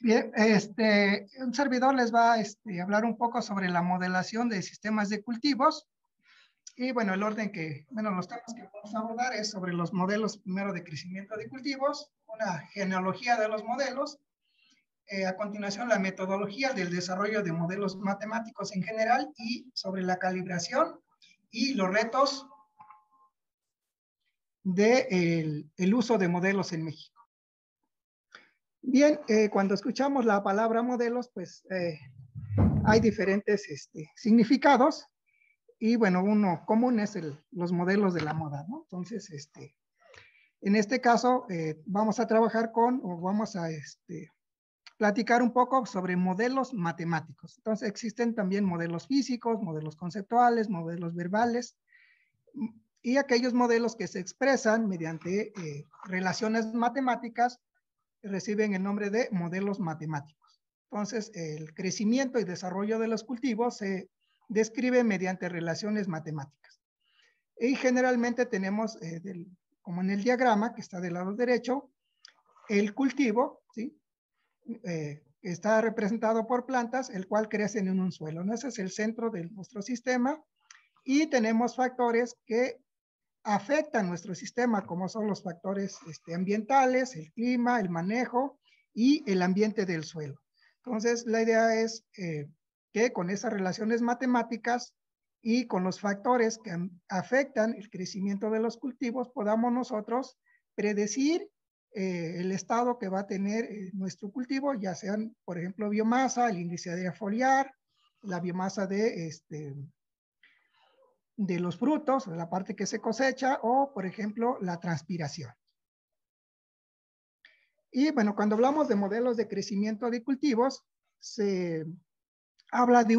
Bien, un servidor les va a hablar un poco sobre la modelación de sistemas de cultivos. Y bueno, el orden que, bueno, los temas que vamos a abordar es sobre los modelos primero de crecimiento de cultivos, una genealogía de los modelos, a continuación la metodología del desarrollo de modelos matemáticos en general y sobre la calibración y los retos del uso de modelos en México. Bien, cuando escuchamos la palabra modelos, pues hay diferentes significados y bueno, uno común es los modelos de la moda, ¿no? Entonces, en este caso vamos a trabajar con, o vamos a platicar un poco sobre modelos matemáticos. Entonces existen también modelos físicos, modelos conceptuales, modelos verbales y aquellos modelos que se expresan mediante relaciones matemáticas reciben el nombre de modelos matemáticos. Entonces, el crecimiento y desarrollo de los cultivos se describe mediante relaciones matemáticas. Y generalmente tenemos, como en el diagrama que está del lado derecho, el cultivo, ¿sí? Está representado por plantas, el cual crece en un suelo, ¿no? Ese es el centro de nuestro sistema. Y tenemos factores que afectan nuestro sistema, como son los factores ambientales, el clima, el manejo y el ambiente del suelo. Entonces, la idea es que con esas relaciones matemáticas y con los factores que afectan el crecimiento de los cultivos, podamos nosotros predecir el estado que va a tener nuestro cultivo, ya sean, por ejemplo, biomasa, el índice de foliar, la biomasa de los frutos, la parte que se cosecha o, por ejemplo, la transpiración. Y bueno, cuando hablamos de modelos de crecimiento de cultivos, se habla de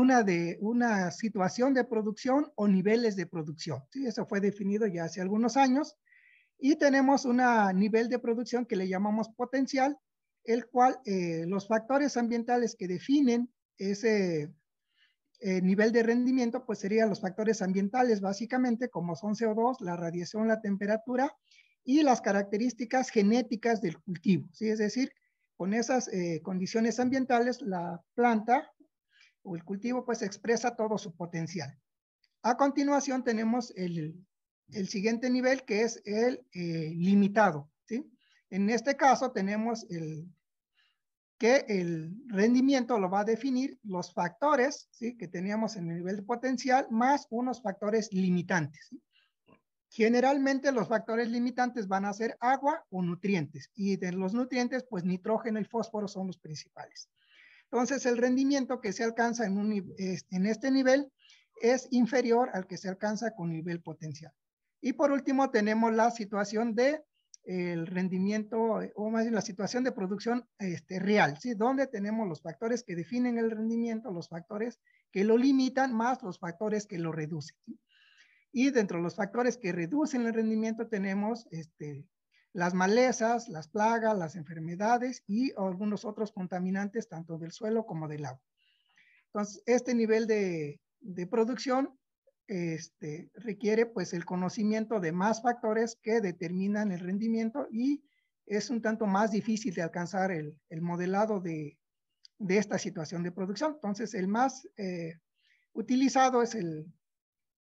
una situación de producción o niveles de producción, ¿sí? Eso fue definido ya hace algunos años y tenemos un nivel de producción que le llamamos potencial, el cual los factores ambientales que definen ese nivel de rendimiento, pues serían los factores ambientales básicamente, como son CO2, la radiación, la temperatura y las características genéticas del cultivo, ¿sí? Es decir, con esas condiciones ambientales, la planta o el cultivo pues expresa todo su potencial. A continuación tenemos el siguiente nivel que es el limitado, ¿sí? En este caso tenemos que el rendimiento lo va a definir los factores, ¿sí? Que teníamos en el nivel potencial más unos factores limitantes, ¿sí? Generalmente los factores limitantes van a ser agua o nutrientes y de los nutrientes pues nitrógeno y fósforo son los principales. Entonces el rendimiento que se alcanza en este nivel es inferior al que se alcanza con nivel potencial. Y por último tenemos la situación de el rendimiento, o más bien la situación de producción real, ¿sí? Donde tenemos los factores que definen el rendimiento, los factores que lo limitan, más los factores que lo reducen, ¿sí? Y dentro de los factores que reducen el rendimiento tenemos las malezas, las plagas, las enfermedades y algunos otros contaminantes, tanto del suelo como del agua. Entonces, este nivel de producción requiere pues el conocimiento de más factores que determinan el rendimiento y es un tanto más difícil de alcanzar el modelado de esta situación de producción. Entonces el más utilizado es el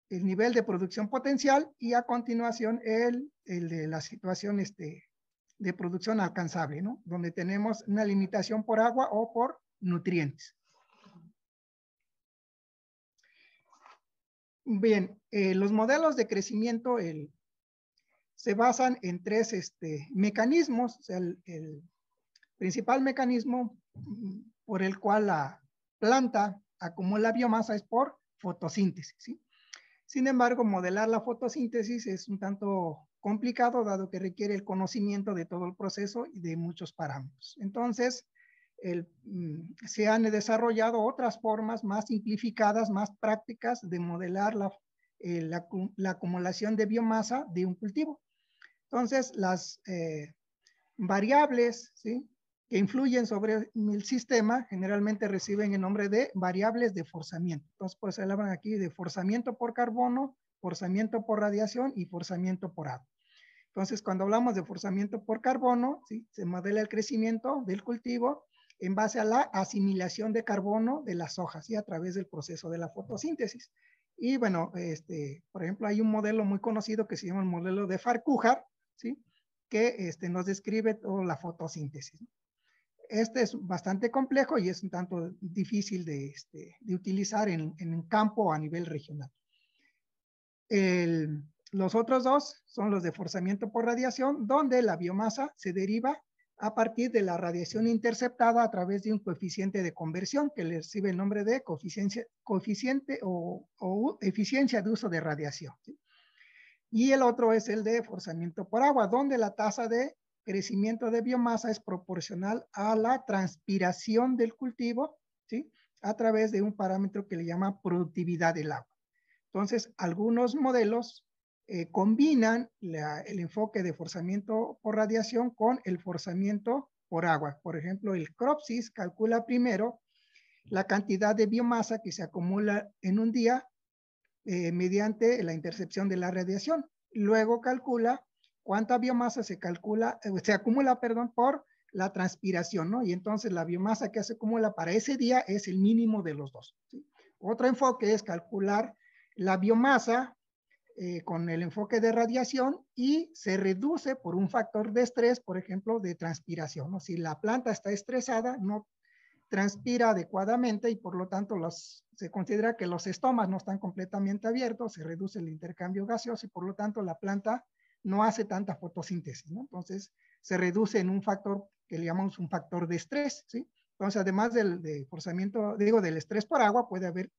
nivel de producción potencial y a continuación el de la situación de producción alcanzable, ¿no? Donde tenemos una limitación por agua o por nutrientes. Bien, los modelos de crecimiento se basan en tres mecanismos. O sea, el principal mecanismo por el cual la planta acumula biomasa es por fotosíntesis, ¿sí? Sin embargo, modelar la fotosíntesis es un tanto complicado, dado que requiere el conocimiento de todo el proceso y de muchos parámetros. Entonces, se han desarrollado otras formas más simplificadas, más prácticas de modelar la acumulación de biomasa de un cultivo. Entonces, las variables, ¿sí? que influyen sobre el sistema generalmente reciben el nombre de variables de forzamiento. Entonces, pues se hablan aquí de forzamiento por carbono, forzamiento por radiación y forzamiento por agua. Entonces, cuando hablamos de forzamiento por carbono, ¿sí? se modela el crecimiento del cultivo en base a la asimilación de carbono de las hojas y a través del proceso de la fotosíntesis. Y bueno, por ejemplo, hay un modelo muy conocido que se llama el modelo de Farquhar, ¿sí?, que nos describe toda la fotosíntesis. Este es bastante complejo y es un tanto difícil de utilizar en un campo a nivel regional. Los otros dos son los de forzamiento por radiación, donde la biomasa se deriva a partir de la radiación interceptada a través de un coeficiente de conversión que le recibe el nombre de coeficiente o eficiencia de uso de radiación, ¿sí? Y el otro es el de forzamiento por agua, donde la tasa de crecimiento de biomasa es proporcional a la transpiración del cultivo, ¿sí?, a través de un parámetro que le llama productividad del agua. Entonces, algunos modelos combinan el enfoque de forzamiento por radiación con el forzamiento por agua. Por ejemplo, el CropSys calcula primero la cantidad de biomasa que se acumula en un día mediante la intercepción de la radiación. Luego calcula cuánta biomasa se acumula, por la transpiración, ¿no? Y entonces la biomasa que se acumula para ese día es el mínimo de los dos, ¿sí? Otro enfoque es calcular la biomasa con el enfoque de radiación y se reduce por un factor de estrés, por ejemplo, de transpiración, ¿no? Si la planta está estresada, no transpira adecuadamente y por lo tanto se considera que los estomas no están completamente abiertos, se reduce el intercambio gaseoso y por lo tanto la planta no hace tanta fotosíntesis, ¿no? Entonces se reduce en un factor que le llamamos un factor de estrés, ¿sí? Entonces, además del estrés por agua, puede haber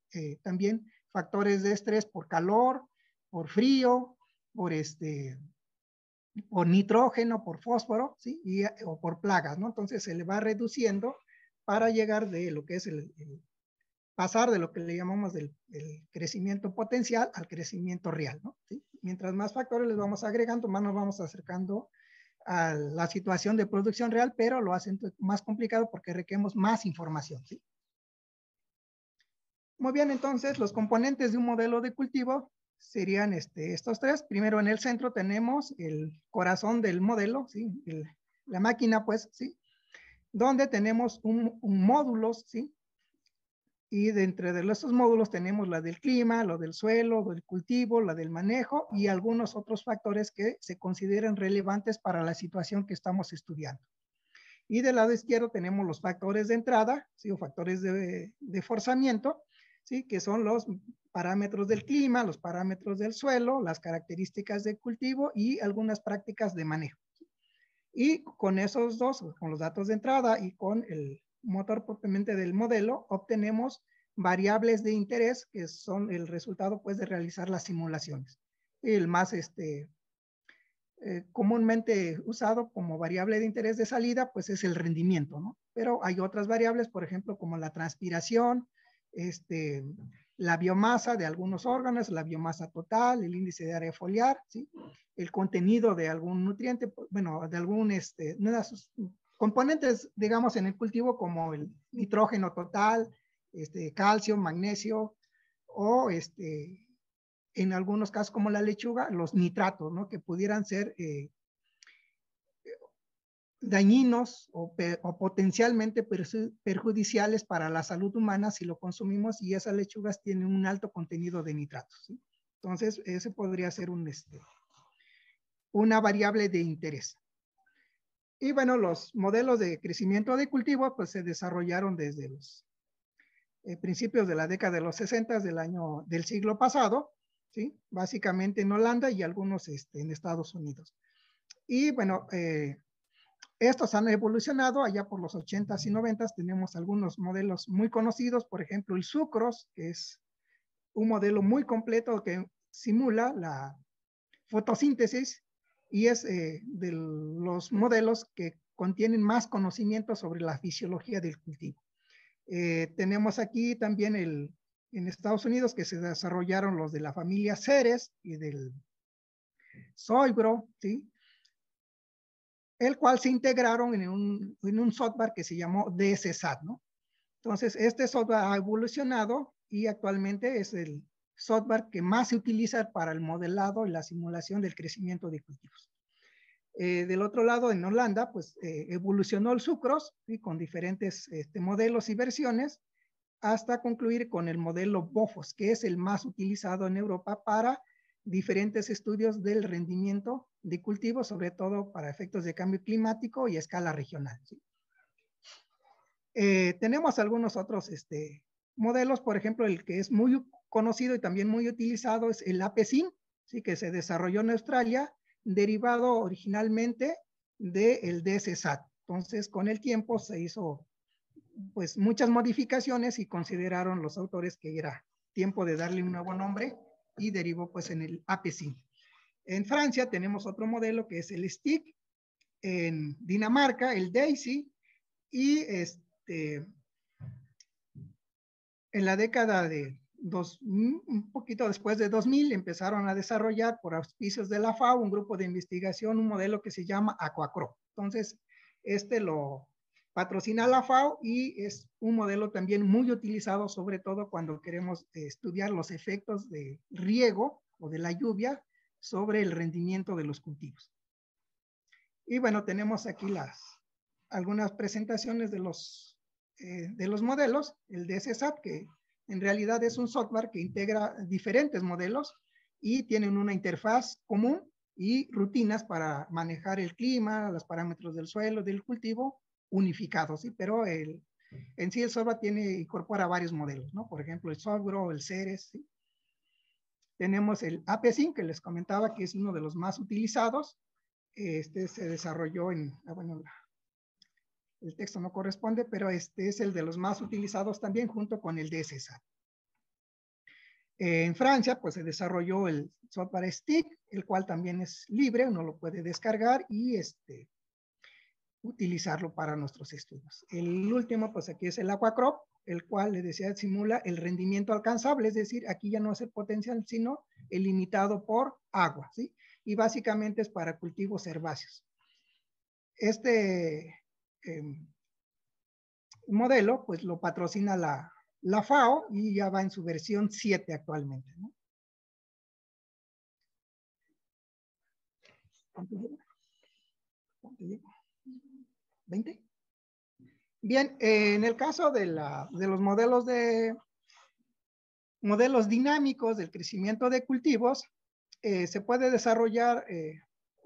también factores de estrés por calor, por frío, por nitrógeno, por fósforo, ¿sí?, o por plagas, ¿no? Entonces se le va reduciendo para llegar de lo que es pasar de lo que le llamamos el crecimiento potencial al crecimiento real, ¿no? ¿Sí? Mientras más factores les vamos agregando, más nos vamos acercando a la situación de producción real, pero lo hacen más complicado porque requerimos más información, ¿sí? Muy bien, entonces los componentes de un modelo de cultivo serían estos tres. Primero, en el centro tenemos el corazón del modelo, ¿sí?, la máquina, pues, ¿sí?, donde tenemos un módulo, ¿sí?, y dentro de esos módulos tenemos la del clima, lo del suelo, lo del cultivo, la del manejo y algunos otros factores que se consideran relevantes para la situación que estamos estudiando. Y del lado izquierdo tenemos los factores de entrada, ¿sí?, o factores de forzamiento, ¿sí?, que son los parámetros del clima, los parámetros del suelo, las características del cultivo y algunas prácticas de manejo. Y con esos dos, con los datos de entrada y con el motor propiamente del modelo, obtenemos variables de interés que son el resultado, pues, de realizar las simulaciones. El más comúnmente usado como variable de interés de salida, pues, es el rendimiento, ¿no? Pero hay otras variables, por ejemplo, como la transpiración, la biomasa de algunos órganos, la biomasa total, el índice de área foliar, ¿sí?, el contenido de algún nutriente, bueno, de algún componentes, digamos, en el cultivo, como el nitrógeno total, calcio, magnesio, o en algunos casos como la lechuga, los nitratos, ¿no?, que pudieran ser dañinos o potencialmente perjudiciales para la salud humana si lo consumimos, y esas lechugas tienen un alto contenido de nitratos, ¿sí? Entonces, ese podría ser una variable de interés. Y bueno, los modelos de crecimiento de cultivo, pues, se desarrollaron desde los principios de la década de los 60 del siglo pasado, ¿sí?, básicamente en Holanda y algunos en Estados Unidos. Y bueno, estos han evolucionado allá por los 80s y 90s. Tenemos algunos modelos muy conocidos, por ejemplo, el SUCROS, que es un modelo muy completo que simula la fotosíntesis y es de los modelos que contienen más conocimiento sobre la fisiología del cultivo. Tenemos aquí también en Estados Unidos, que se desarrollaron los de la familia Ceres y del Soybro, ¿sí?, el cual se integraron en un software que se llamó DSSAT, ¿no? Entonces, este software ha evolucionado y actualmente es el software que más se utiliza para el modelado y la simulación del crecimiento de cultivos. Del otro lado, en Holanda, pues evolucionó el SUCROS, ¿sí?, con diferentes modelos y versiones, hasta concluir con el modelo BOFOS, que es el más utilizado en Europa para diferentes estudios del rendimiento de cultivos, sobre todo para efectos de cambio climático y a escala regional, ¿sí? Tenemos algunos otros modelos, por ejemplo, el que es muy conocido y también muy utilizado es el APSIM, ¿sí?, que se desarrolló en Australia, derivado originalmente del DSSAT. Entonces, con el tiempo se hizo pues muchas modificaciones y consideraron los autores que era tiempo de darle un nuevo nombre y derivó pues en el APSIM. En Francia tenemos otro modelo que es el STIC, en Dinamarca el DAISY, y en la década de un poquito después de 2000 empezaron a desarrollar por auspicios de la FAO un grupo de investigación, un modelo que se llama AquaCrop. Entonces, lo patrocina la FAO y es un modelo también muy utilizado, sobre todo cuando queremos estudiar los efectos de riego o de la lluvia sobre el rendimiento de los cultivos. Y bueno, tenemos aquí algunas presentaciones de los modelos, el DSSAT, que en realidad es un software que integra diferentes modelos y tienen una interfaz común y rutinas para manejar el clima, los parámetros del suelo, del cultivo, unificados, ¿sí? Pero en sí el software incorpora varios modelos, ¿no? Por ejemplo, el SWGRO, el Ceres, ¿sí? Tenemos el APSIM, que les comentaba que es uno de los más utilizados. Se desarrolló en... bueno, el texto no corresponde, pero este es el de los más utilizados también junto con el DSSAT. En Francia, pues se desarrolló el software STIC, el cual también es libre, uno lo puede descargar y utilizarlo para nuestros estudios. El último, pues aquí es el AquaCrop, el cual, les decía, simula el rendimiento alcanzable, es decir, aquí ya no es el potencial, sino el limitado por agua, ¿sí? Y básicamente es para cultivos herbáceos. Modelo, pues lo patrocina la FAO y ya va en su versión 7 actualmente, ¿no? ¿Cuánto lleva? ¿20? Bien, en el caso de los modelos dinámicos del crecimiento de cultivos, se puede desarrollar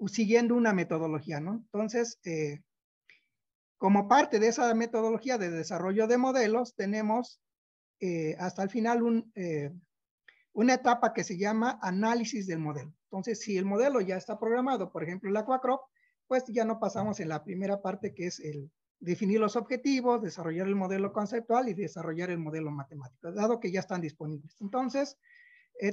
siguiendo una metodología, ¿no? Entonces, como parte de esa metodología de desarrollo de modelos, tenemos hasta el final una etapa que se llama análisis del modelo. Entonces, si el modelo ya está programado, por ejemplo, el AquaCrop, pues ya no pasamos en la primera parte, que es el definir los objetivos, desarrollar el modelo conceptual y desarrollar el modelo matemático, dado que ya están disponibles. Entonces,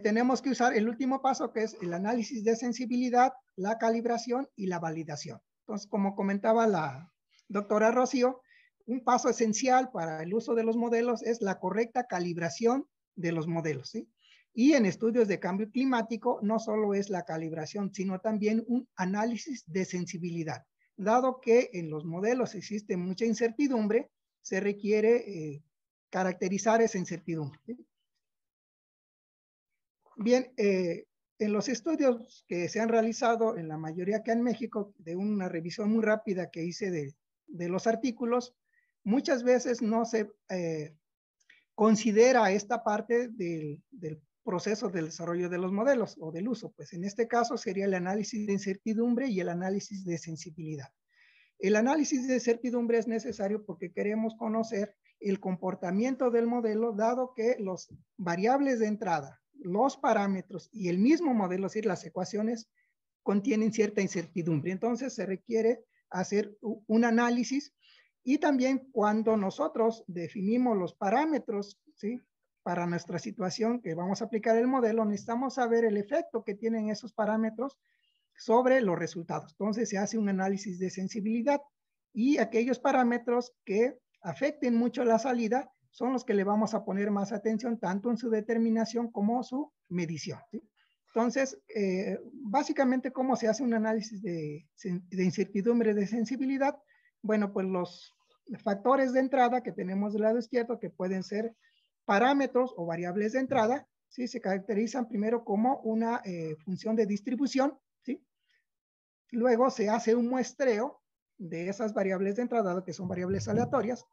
tenemos que usar el último paso, que es el análisis de sensibilidad, la calibración y la validación. Entonces, como comentaba la doctora Rocío, un paso esencial para el uso de los modelos es la correcta calibración de los modelos, ¿sí? Y en estudios de cambio climático no solo es la calibración, sino también un análisis de sensibilidad. Dado que en los modelos existe mucha incertidumbre, se requiere caracterizar esa incertidumbre, ¿sí? Bien, en los estudios que se han realizado, en la mayoría acá en México, de una revisión muy rápida que hice de los artículos, muchas veces no se considera esta parte del proceso del desarrollo de los modelos o del uso. Pues en este caso sería el análisis de incertidumbre y el análisis de sensibilidad. El análisis de incertidumbre es necesario porque queremos conocer el comportamiento del modelo, dado que los variables de entrada, los parámetros y el mismo modelo, es decir, las ecuaciones, contienen cierta incertidumbre. Entonces se requiere hacer un análisis, y también cuando nosotros definimos los parámetros, ¿sí?, para nuestra situación que vamos a aplicar el modelo, necesitamos saber el efecto que tienen esos parámetros sobre los resultados. Entonces se hace un análisis de sensibilidad, y aquellos parámetros que afecten mucho la salida son los que le vamos a poner más atención, tanto en su determinación como su medición, ¿sí? Entonces, básicamente, ¿cómo se hace un análisis de incertidumbre de sensibilidad? Bueno, pues los factores de entrada que tenemos del lado izquierdo, que pueden ser parámetros o variables de entrada, ¿sí?, se caracterizan primero como una función de distribución, ¿sí?, Luego se hace un muestreo de esas variables de entrada, que son variables aleatorias.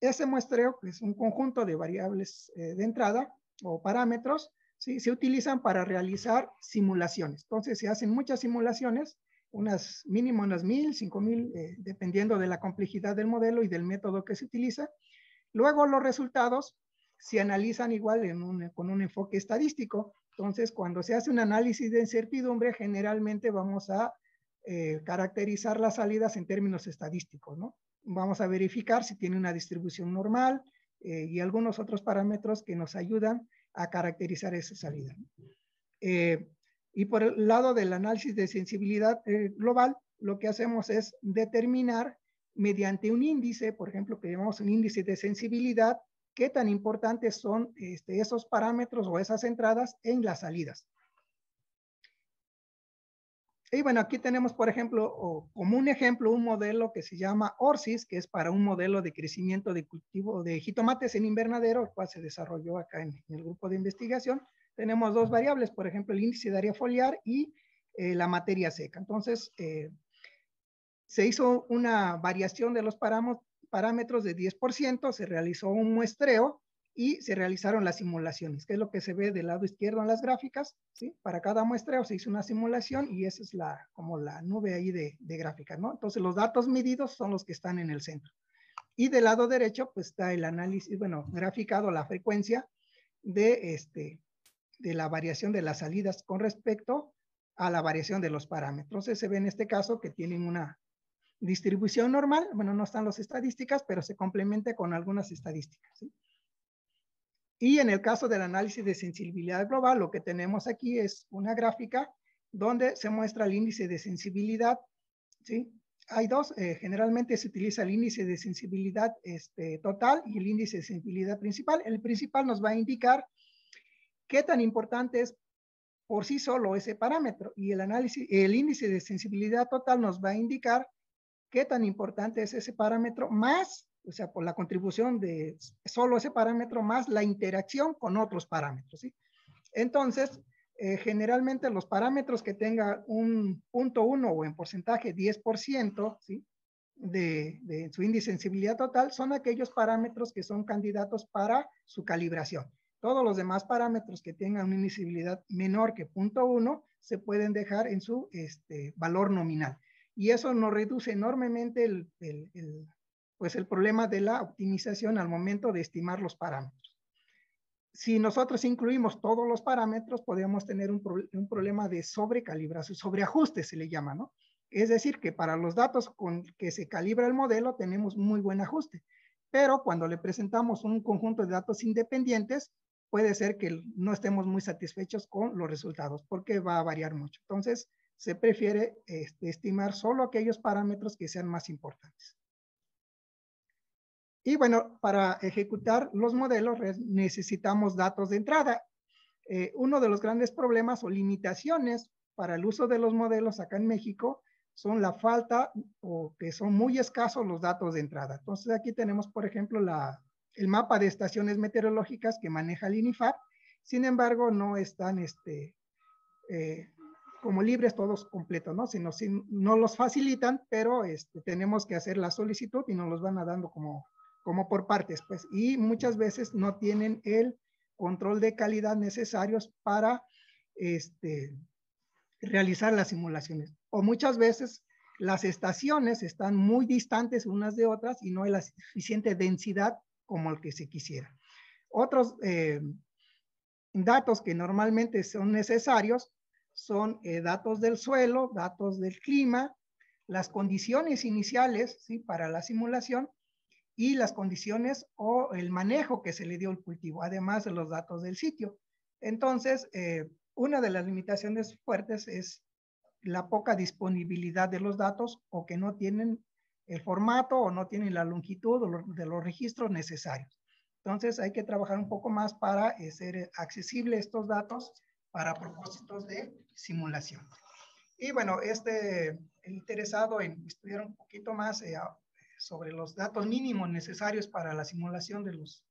Ese muestreo, que es un conjunto de variables de entrada o parámetros, ¿sí? Se utilizan para realizar simulaciones. Entonces se hacen muchas simulaciones, unas mínimo unas 1000, 5000, dependiendo de la complejidad del modelo y del método que se utiliza. Luego los resultados se analizan igual con un enfoque estadístico. Entonces, cuando se hace un análisis de incertidumbre, generalmente vamos a caracterizar las salidas en términos estadísticos, ¿no? Vamos a verificar si tiene una distribución normal y algunos otros parámetros que nos ayudan a caracterizar esa salida. Y por el lado del análisis de sensibilidad global, lo que hacemos es determinar mediante un índice, por ejemplo, que llamamos un índice de sensibilidad, qué tan importantes son esos parámetros o esas entradas en las salidas. Y bueno, aquí tenemos, por ejemplo, como un ejemplo, un modelo que se llama ORSIS, que es para un modelo de crecimiento de cultivo de jitomates en invernadero, el cual se desarrolló acá en el grupo de investigación. Tenemos dos variables, por ejemplo, el índice de área foliar y la materia seca. Entonces, se hizo una variación de los parámetros de 10%, se realizó un muestreo y se realizaron las simulaciones, que es lo que se ve del lado izquierdo en las gráficas, ¿sí? Para cada muestreo se hizo una simulación y esa es como la nube ahí de gráficas, ¿no? Entonces los datos medidos son los que están en el centro. Y del lado derecho pues está el análisis, bueno, graficado la frecuencia de la variación de las salidas con respecto a la variación de los parámetros. Entonces se ve en este caso que tienen una distribución normal, bueno, no están las estadísticas, pero se complementa con algunas estadísticas, ¿sí? Y en el caso del análisis de sensibilidad global, lo que tenemos aquí es una gráfica donde se muestra el índice de sensibilidad, ¿sí? Hay dos, generalmente se utiliza el índice de sensibilidad total y el índice de sensibilidad principal. El principal nos va a indicar qué tan importante es por sí solo ese parámetro y el índice de sensibilidad total nos va a indicar qué tan importante es ese parámetro más, o sea, por la contribución de solo ese parámetro más la interacción con otros parámetros, ¿sí? Entonces, generalmente los parámetros que tengan un 0.1 o en porcentaje 10%, ¿sí? de su índice de sensibilidad total son aquellos parámetros que son candidatos para su calibración. Todos los demás parámetros que tengan una sensibilidad menor que 0.1 se pueden dejar en su valor nominal. Y eso nos reduce enormemente el problema de la optimización al momento de estimar los parámetros. Si nosotros incluimos todos los parámetros, podemos tener un problema de sobrecalibración, sobreajuste se le llama, ¿no? Es decir, que para los datos con que se calibra el modelo tenemos muy buen ajuste, pero cuando le presentamos un conjunto de datos independientes, puede ser que no estemos muy satisfechos con los resultados, porque va a variar mucho. Entonces, se prefiere estimar solo aquellos parámetros que sean más importantes. Y bueno, para ejecutar los modelos necesitamos datos de entrada. Uno de los grandes problemas o limitaciones para el uso de los modelos acá en México son la falta o que son muy escasos los datos de entrada. Entonces aquí tenemos, por ejemplo, el mapa de estaciones meteorológicas que maneja el INIFAP. Sin embargo, no están como libres todos completos, ¿no? Sino no los facilitan, pero tenemos que hacer la solicitud y nos los van dando como por partes, pues, y muchas veces no tienen el control de calidad necesarios para realizar las simulaciones. O muchas veces las estaciones están muy distantes unas de otras y no hay la suficiente densidad como el que se quisiera. Otros datos que normalmente son necesarios son datos del suelo, datos del clima, las condiciones iniciales, ¿sí? Para la simulación, y las condiciones o el manejo que se le dio al cultivo, además de los datos del sitio. Entonces, una de las limitaciones fuertes es la poca disponibilidad de los datos o que no tienen el formato o no tienen la longitud de los registros necesarios. Entonces, hay que trabajar un poco más para ser accesibles estos datos para propósitos de simulación. Y bueno, el interesado en estudiar un poquito más sobre los datos mínimos necesarios para la simulación de los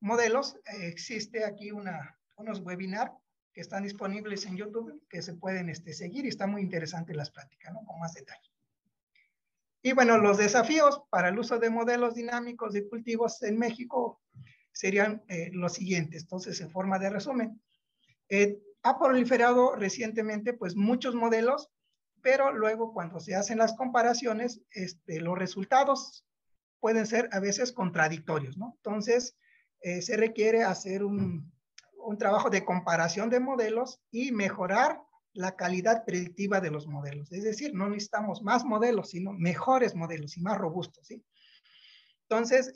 modelos, existe aquí unos webinars que están disponibles en YouTube, que se pueden seguir, y está muy interesante las pláticas, ¿no? Con más detalle. Y bueno, los desafíos para el uso de modelos dinámicos de cultivos en México serían los siguientes. Entonces, en forma de resumen, ha proliferado recientemente pues muchos modelos, pero luego cuando se hacen las comparaciones, los resultados pueden ser a veces contradictorios, ¿no? Entonces, se requiere hacer un trabajo de comparación de modelos y mejorar la calidad predictiva de los modelos. Es decir, no necesitamos más modelos, sino mejores modelos y más robustos, ¿sí? Entonces,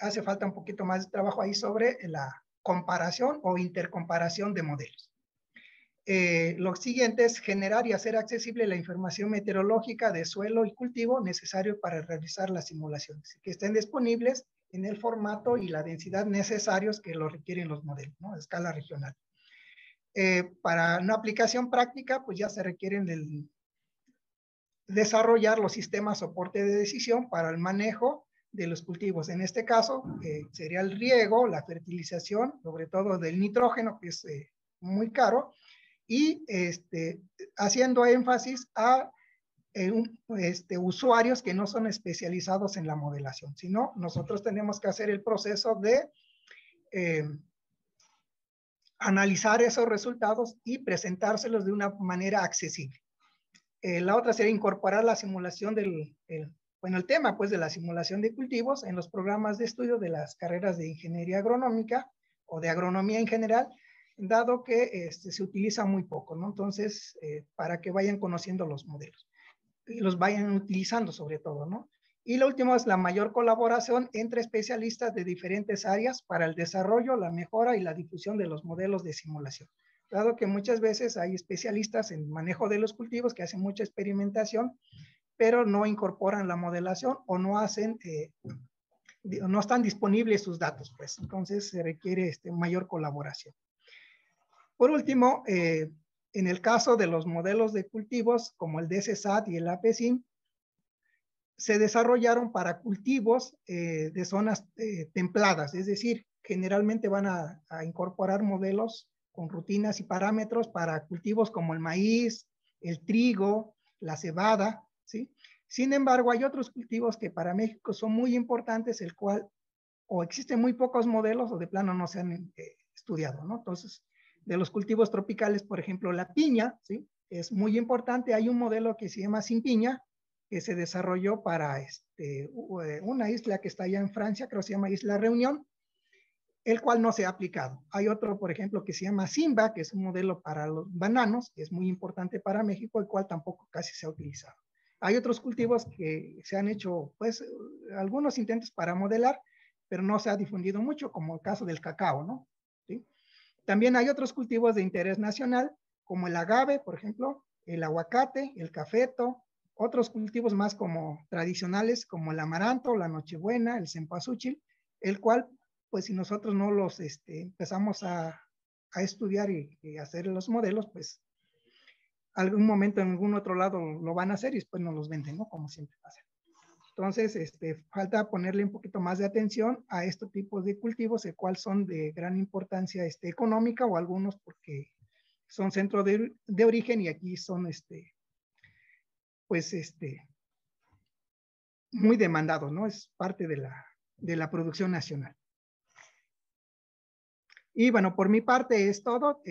hace falta un poquito más de trabajo ahí sobre la comparación o intercomparación de modelos. Lo siguiente es generar y hacer accesible la información meteorológica de suelo y cultivo necesario para realizar las simulaciones, que estén disponibles en el formato y la densidad necesarios que lo requieren los modelos, ¿no? A escala regional. Para una aplicación práctica, pues ya se requieren desarrollar los sistemas soporte de decisión para el manejo de los cultivos. En este caso, sería el riego, la fertilización, sobre todo del nitrógeno, que es muy caro, y haciendo énfasis a usuarios que no son especializados en la modelación, sino nosotros tenemos que hacer el proceso de analizar esos resultados y presentárselos de una manera accesible. La otra sería incorporar la simulación el tema pues de la simulación de cultivos en los programas de estudio de las carreras de ingeniería agronómica o de agronomía en general, dado que se utiliza muy poco, ¿no? Entonces, para que vayan conociendo los modelos y los vayan utilizando sobre todo, ¿no? Y lo último es la mayor colaboración entre especialistas de diferentes áreas para el desarrollo, la mejora y la difusión de los modelos de simulación. Dado que muchas veces hay especialistas en manejo de los cultivos que hacen mucha experimentación, pero no incorporan la modelación o no hacen, no están disponibles sus datos, pues. Entonces se requiere mayor colaboración. Por último, en el caso de los modelos de cultivos como el DSSAT y el APSIM, se desarrollaron para cultivos de zonas templadas, es decir, generalmente van a incorporar modelos con rutinas y parámetros para cultivos como el maíz, el trigo, la cebada, ¿sí? Sin embargo, hay otros cultivos que para México son muy importantes, el cual o existen muy pocos modelos o de plano no se han estudiado, ¿no? Entonces, de los cultivos tropicales, por ejemplo, la piña, ¿sí? Es muy importante, hay un modelo que se llama Simpiña, que se desarrolló para una isla que está allá en Francia, creo que se llama Isla Reunión, el cual no se ha aplicado. Hay otro, por ejemplo, que se llama Simba, que es un modelo para los bananos, que es muy importante para México, el cual tampoco casi se ha utilizado. Hay otros cultivos que se han hecho, pues, algunos intentos para modelar, pero no se ha difundido mucho, como el caso del cacao, ¿no? ¿Sí? También hay otros cultivos de interés nacional, como el agave, por ejemplo, el aguacate, el cafeto, otros cultivos más como tradicionales, como el amaranto, la nochebuena, el cempasúchil, el cual, pues si nosotros no los empezamos a estudiar y hacer los modelos, pues algún momento en algún otro lado lo van a hacer y después nos los venden, ¿no? Como siempre pasa. Entonces, falta ponerle un poquito más de atención a estos tipos de cultivos, el cual son de gran importancia económica, o algunos porque son centro de origen y aquí son pues muy demandado, ¿no? Es parte de la producción nacional. Y bueno, por mi parte es todo.